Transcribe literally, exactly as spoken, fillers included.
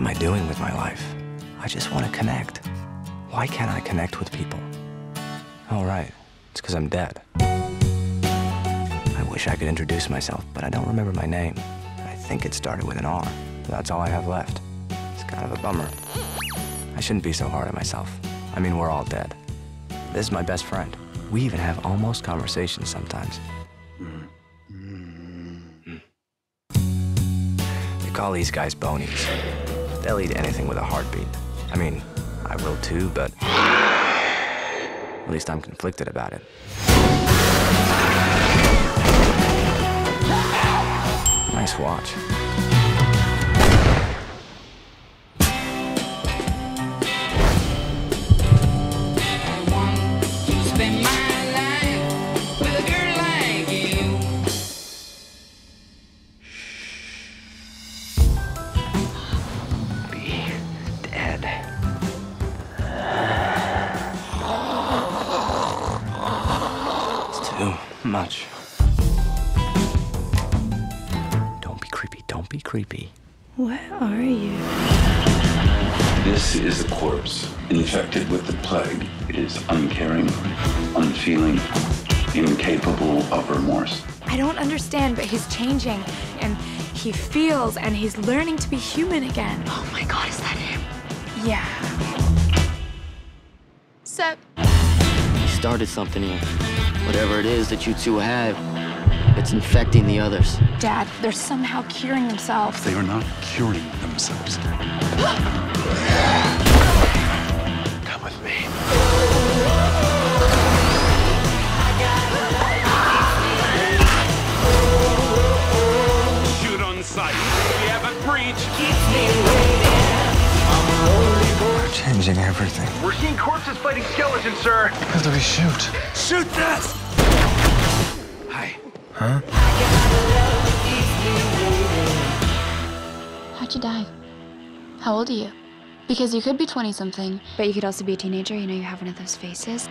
am I doing with my life? I just want to connect. Why can't I connect with people? All right, it's because I'm dead. I wish I could introduce myself, but I don't remember my name. I think it started with an R. That's all I have left. It's kind of a bummer. I shouldn't be so hard on myself. I mean, we're all dead. This is my best friend. We even have almost conversations sometimes. They call these guys bonies. They'll eat anything with a heartbeat. I mean, I will too, but at least I'm conflicted about it. Nice watch. Much. Don't be creepy, don't be creepy. What are you? This is a corpse infected with the plague. It is uncaring, unfeeling, incapable of remorse. I don't understand, but he's changing, and he feels, and he's learning to be human again. Oh my God, is that him? Yeah. Sup? He started something here. Whatever it is that you two have, it's infecting the others. Dad, they're somehow curing themselves. They are not curing themselves. Come with me. Shoot on sight. We haven't breached. We're changing everything. We're seeing corpses fighting skeletons, sir. How do we shoot? Shoot this! Huh? How'd you die? How old are you? Because you could be twenty-something. But you could also be a teenager, you know, you have one of those faces.